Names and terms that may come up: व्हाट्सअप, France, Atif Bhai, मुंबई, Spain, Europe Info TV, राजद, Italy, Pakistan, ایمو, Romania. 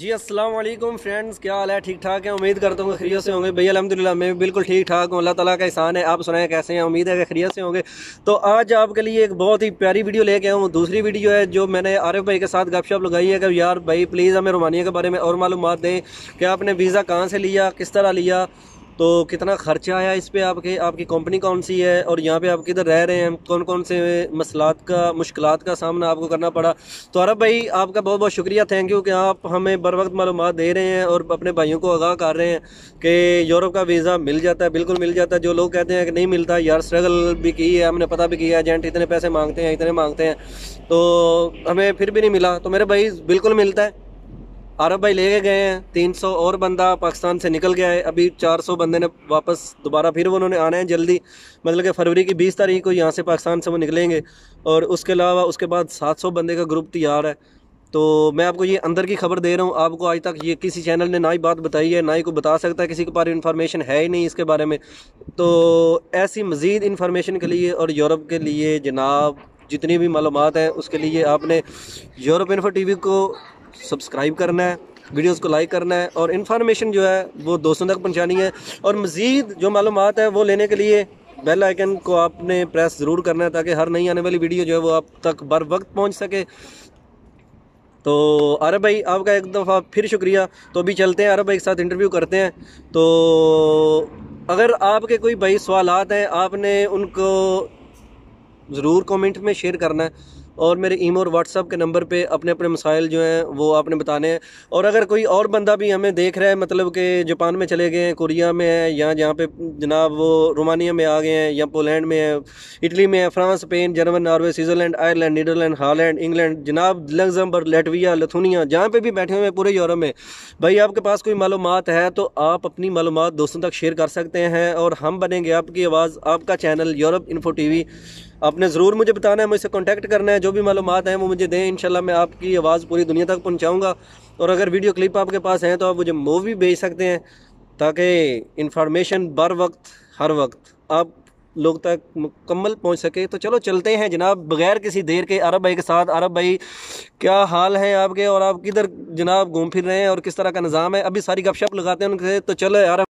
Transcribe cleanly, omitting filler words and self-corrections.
जी अस्सलाम वालेकुम फ्रेंड्स, क्या हाल है? ठीक ठाक है, उम्मीद करता हूँ खैरियत से होंगे। भैया अल्हम्दुलिल्लाह मैं भी बिल्कुल ठीक ठाक हूँ, अल्लाह ताला का एहसान है। आप सुनाएं कैसे हैं? उम्मीद है कि खैरियत से होंगे। तो आज आपके लिए एक बहुत ही प्यारी वीडियो लेके आया हूँ। दूसरी वीडियो है जो मैंने आरिफ भाई के साथ गपशप लगाई है कि यार भाई प्लीज़ हमें रोमानिया के बारे में और मालूमात दें कि आपने वीज़ा कहाँ से लिया, किस तरह लिया, तो कितना खर्चा आया इस पे, आपके आपकी कंपनी कौन सी है और यहाँ पे आप किधर रह रहे हैं, कौन कौन से मुश्किलात का सामना आपको करना पड़ा। तो आरिफ भाई आपका बहुत बहुत शुक्रिया, थैंक यू कि आप हमें बर वक्त मालूमात दे रहे हैं और अपने भाइयों को आगाह कर रहे हैं कि यूरोप का वीज़ा मिल जाता है, बिल्कुल मिल जाता है। जो लोग कहते हैं कि नहीं मिलता, यार स्ट्रगल भी की है हमने, पता भी किया, एजेंट इतने पैसे मांगते हैं तो हमें फिर भी नहीं मिला। तो मेरे भाई बिल्कुल मिलता है। आरिफ भाई लेके गए हैं 300 और बंदा पाकिस्तान से निकल गया है, अभी 400 बंदे ने वापस दोबारा फिर उन्होंने आना है जल्दी, मतलब कि फरवरी की 20 तारीख को यहाँ से पाकिस्तान से वो निकलेंगे। और उसके अलावा उसके बाद 700 बंदे का ग्रुप तैयार है। तो मैं आपको ये अंदर की खबर दे रहा हूँ, आपको आज तक ये किसी चैनल ने ना ही बात बताई है, ना ही कोई बता सकता है, किसी के पास इन्फॉर्मेशन है ही नहीं इसके बारे में। तो ऐसी मज़ीद इन्फॉर्मेशन के लिए और यूरोप के लिए जनाब जितनी भी मालूमात हैं उसके लिए आपने यूरोप इन्फो टीवी को सब्सक्राइब करना है, वीडियोस को लाइक करना है और इन्फॉर्मेशन जो है वो दोस्तों तक पहुंचानी है। और मज़ीद जो मालूमात है वो लेने के लिए बेल आइकन को आपने प्रेस ज़रूर करना है ताकि हर नई आने वाली वीडियो जो है वो आप तक बर वक्त पहुंच सके। तो आरिफ भाई आपका एक दफ़ा फिर शुक्रिया। तो अभी चलते हैं, आरिफ भाई के साथ इंटरव्यू करते हैं। तो अगर आपके कोई भाई सवालात हैं आपने उनको ज़रूर कॉमेंट में शेयर करना है और मेरे ईमो और व्हाट्सअप के नंबर पे अपने अपने मसाइल जो हैं वो आपने बताने हैं। और अगर कोई और बंदा भी हमें देख रहा है, मतलब कि जापान में चले गए हैं, कोरिया में है, या जहाँ पे जनाब वो रोमानिया में आ गए हैं, या पोलैंड में है, इटली में है, France, Spain, German, Norway, Switzerland, Ireland, Netherland, Holland, England, जनाब लग्जमबर्ग, लैटविया, लिथुनिया, जहाँ पर भी बैठे हुए हैं पूरे यूरोप में, भाई आपके पास कोई मालूमात है तो आप अपनी मालूमात दोस्तों तक शेयर कर सकते हैं और हम बनेंगे आपकी आवाज़, आपका चैनल यूरोप इन्फो टीवी। आपने ज़रूर मुझे बताना है, मुझसे कांटेक्ट करना है, जो भी मालूमात हैं वो मुझे दें, इंशाल्लाह मैं आपकी आवाज़ पूरी दुनिया तक पहुंचाऊंगा। और अगर वीडियो क्लिप आपके पास हैं तो आप मुझे मूवी भेज सकते हैं ताकि इंफॉर्मेशन बर वक्त हर वक्त आप लोग तक मुकम्मल पहुंच सके। तो चलो चलते हैं जनाब बग़ैर किसी देर के आरिफ भाई के साथ। आरिफ भाई क्या हाल है आपके और आप किधर जनाब घूम फिर रहे हैं और किस तरह का निज़ाम है? अभी सारी गपशप लगाते हैं उनसे। तो चलो आरिफ